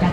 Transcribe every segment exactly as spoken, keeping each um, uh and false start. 間違え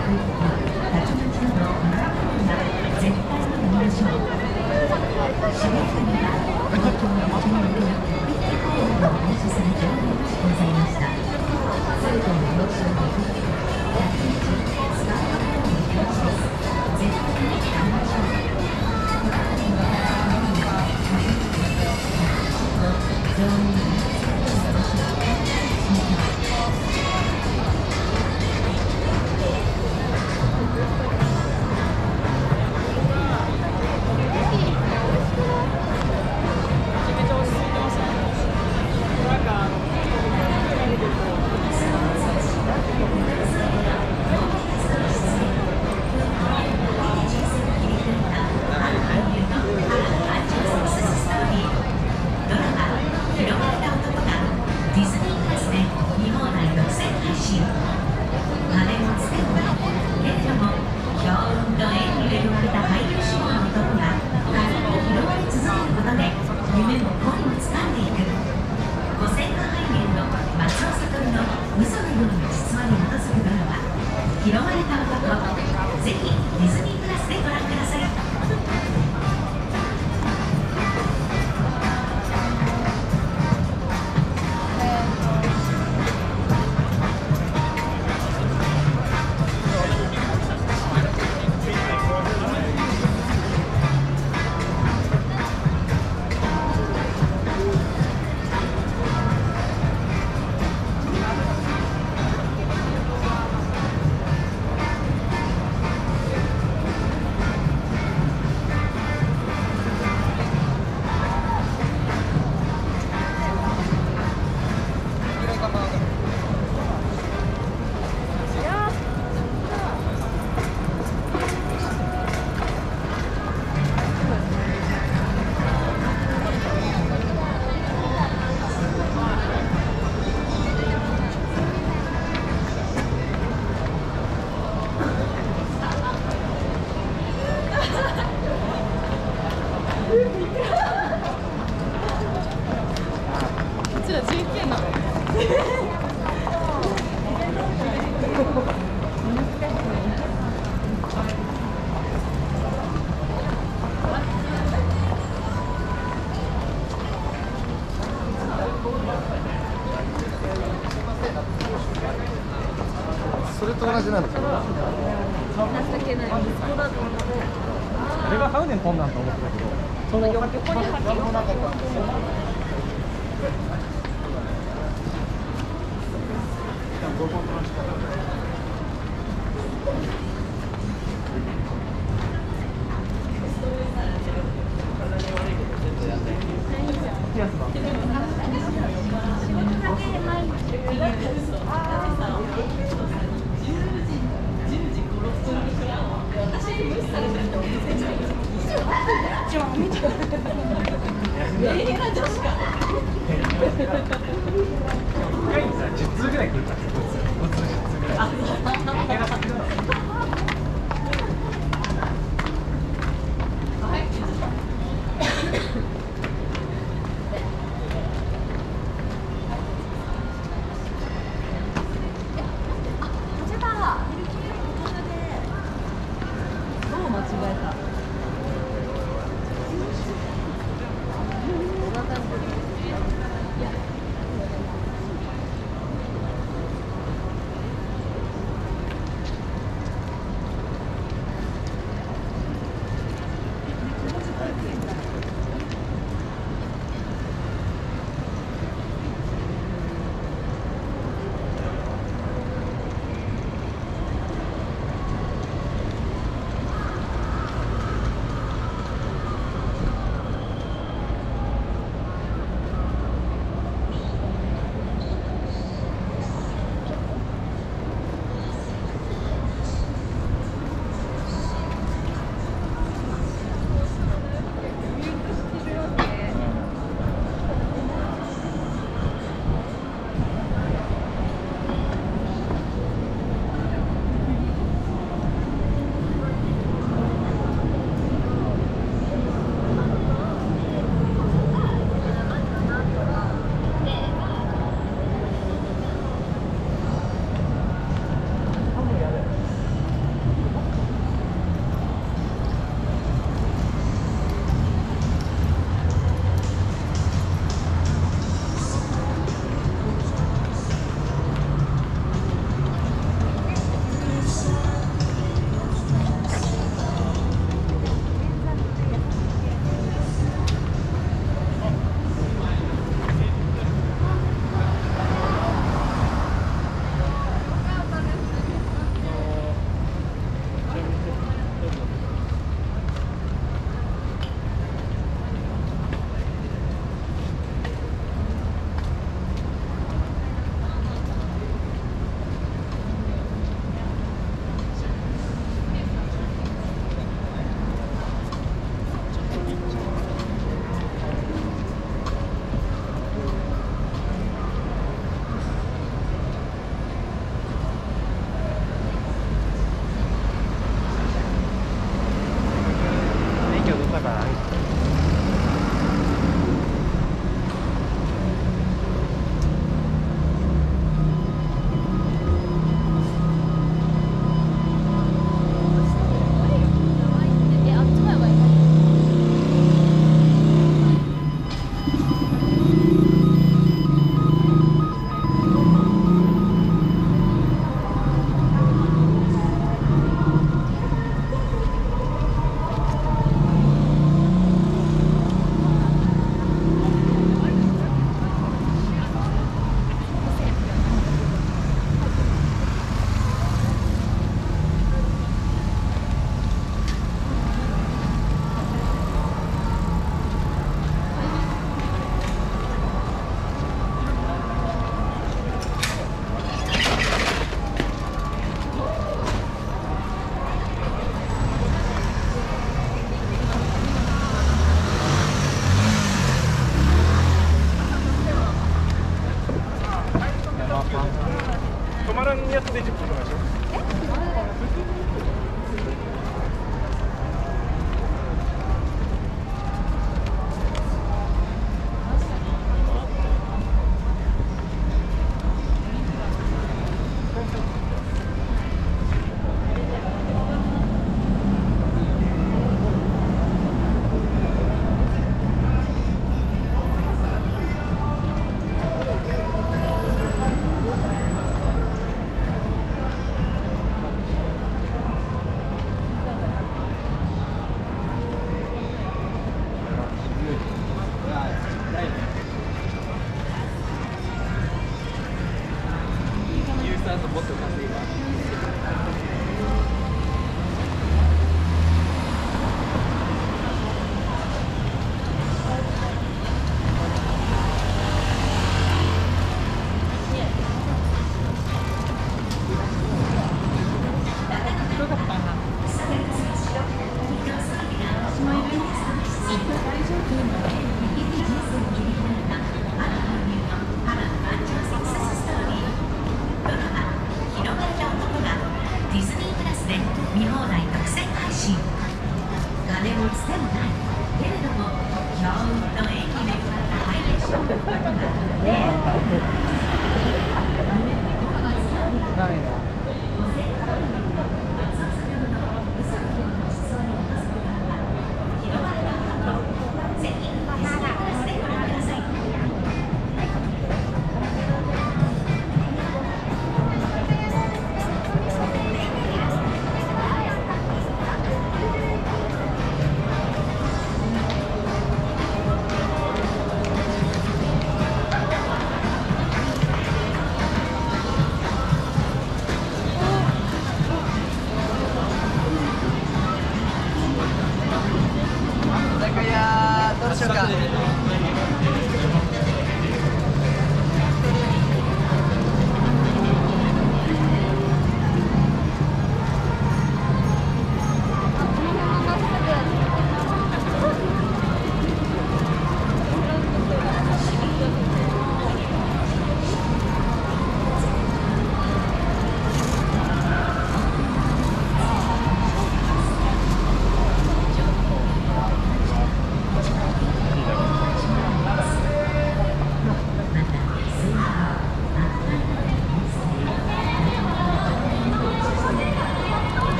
た。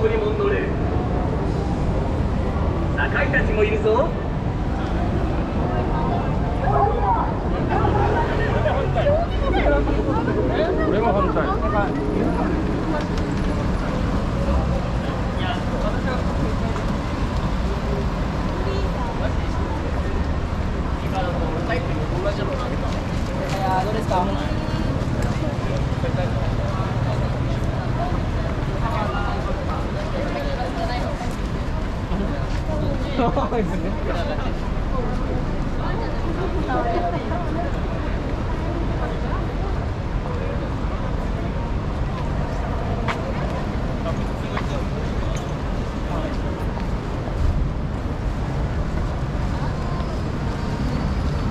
こにも乗れ。酒井たちもいるぞ。これも反対。そうですね。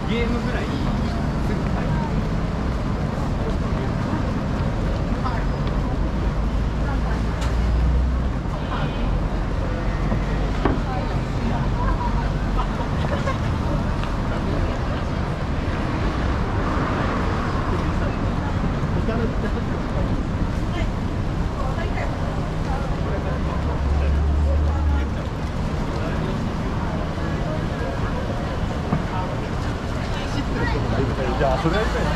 ゲームぐらい。じゃあそれやりたいね。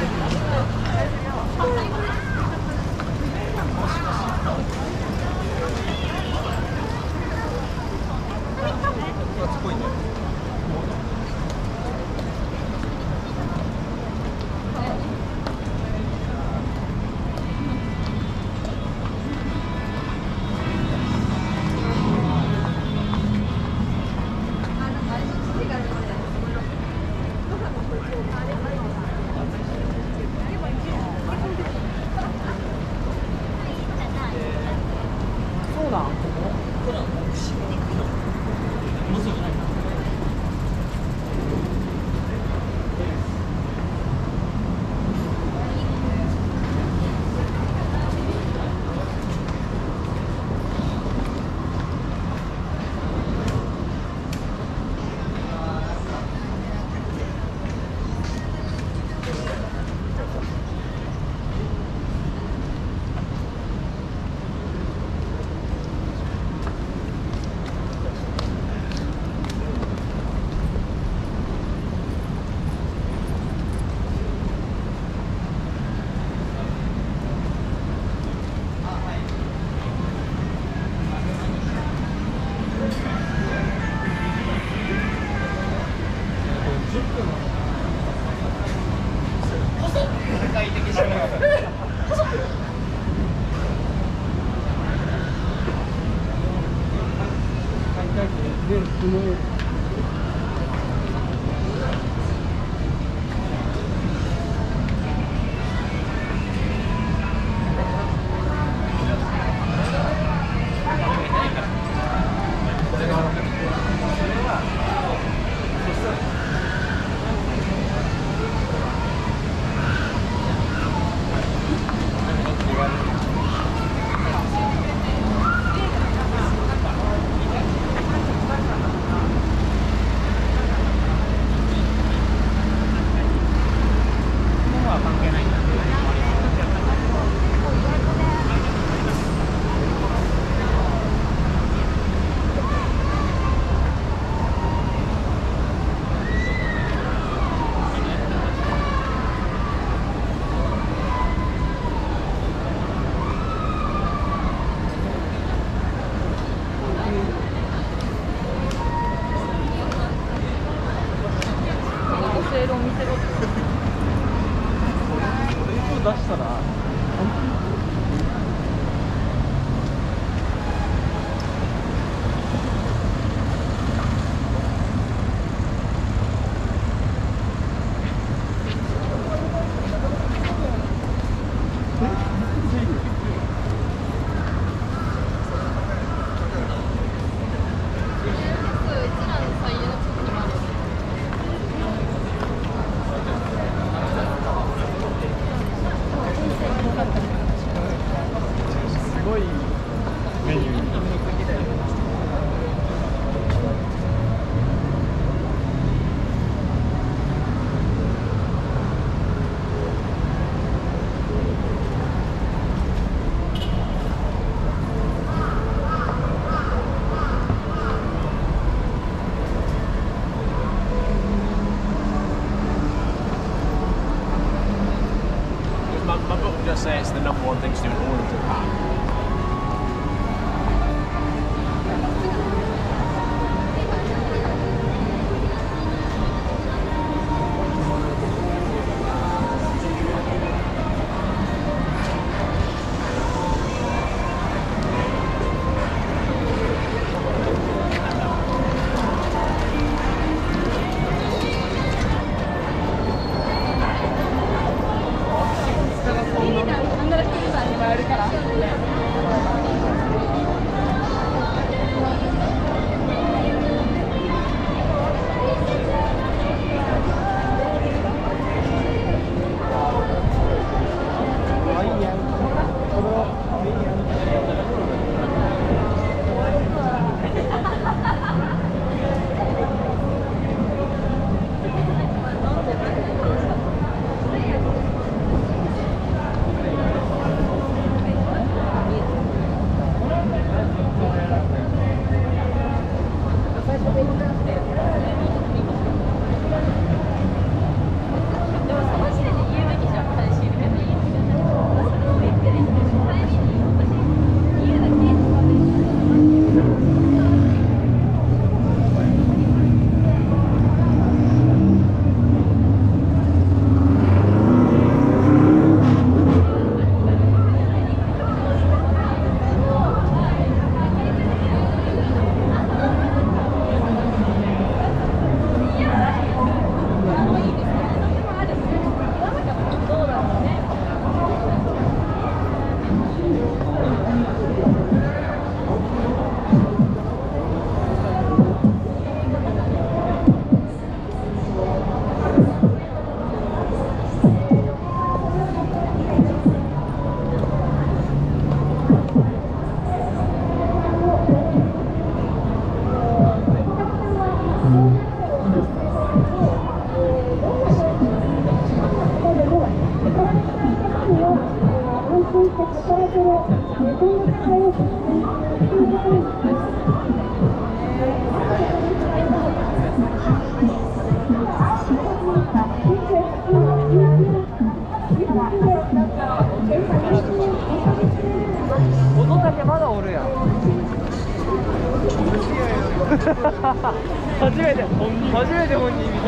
初めて本人初めて本人見た。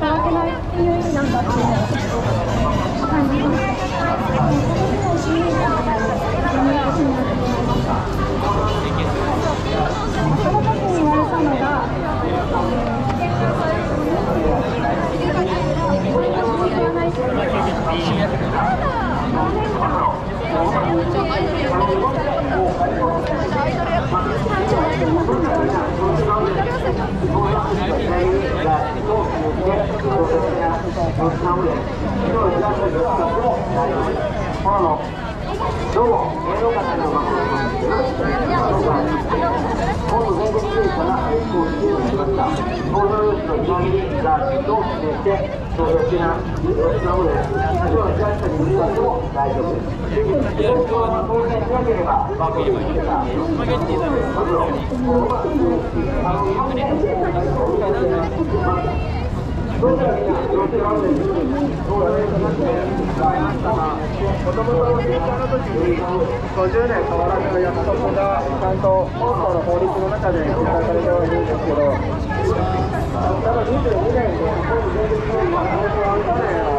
ただにじゅうにねんで